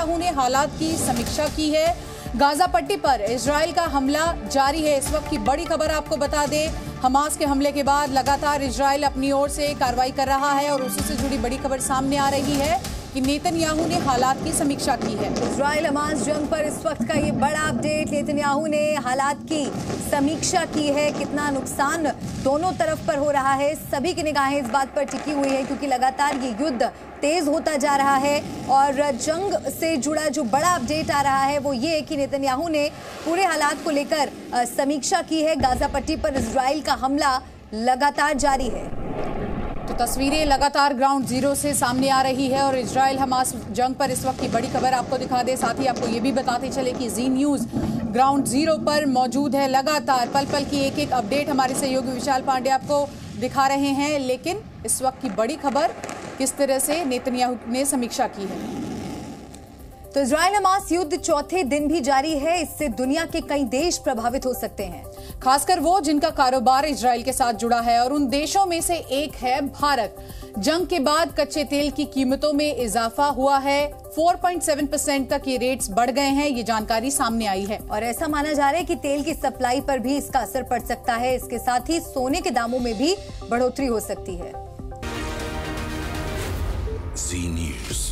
Netanyahu ने हालात की समीक्षा की है। गाजा पट्टी पर इज़राइल का हमला जारी है। इस वक्त की बड़ी खबर आपको बता दें, हमास के हमले के बाद लगातार इज़राइल अपनी ओर से कार्रवाई कर रहा है और उसी से जुड़ी बड़ी खबर सामने आ रही है कि नेतन्याहू ने हालात की समीक्षा की है। इज़राइल हमास जंग पर इस वक्त का ये बड़ा अपडेट, नेतन्याहू ने हालात की समीक्षा की है। कितना नुकसान दोनों तरफ पर हो रहा है, सभी की निगाहें इस बात पर टिकी हुई है क्योंकि लगातार ये युद्ध तेज होता जा रहा है। और जंग से जुड़ा जो बड़ा अपडेट आ रहा है वो ये है कि नेतन्याहू ने पूरे हालात को लेकर समीक्षा की है। गाजा पट्टी पर इज़राइल का हमला लगातार जारी है। तो तस्वीरें लगातार ग्राउंड जीरो से सामने आ रही है और इज़राइल हमास जंग पर इस वक्त की बड़ी खबर आपको दिखा दे। साथ ही आपको ये भी बताते चले कि जी न्यूज़ ग्राउंड जीरो पर मौजूद है, लगातार पल पल की एक एक अपडेट हमारे सहयोगी विशाल पांडे आपको दिखा रहे हैं। लेकिन इस वक्त की बड़ी खबर, किस तरह से नेतन्याहू ने समीक्षा की है। तो इज़राइल हमास युद्ध चौथे दिन भी जारी है। इससे दुनिया के कई देश प्रभावित हो सकते हैं, खासकर वो जिनका कारोबार इज़राइल के साथ जुड़ा है और उन देशों में से एक है भारत। जंग के बाद कच्चे तेल की कीमतों में इजाफा हुआ है, 4.7% तक ये रेट्स बढ़ गए हैं, ये जानकारी सामने आई है। और ऐसा माना जा रहा है कि तेल की सप्लाई पर भी इसका असर पड़ सकता है। इसके साथ ही सोने के दामों में भी बढ़ोतरी हो सकती है। जी न्यूज़।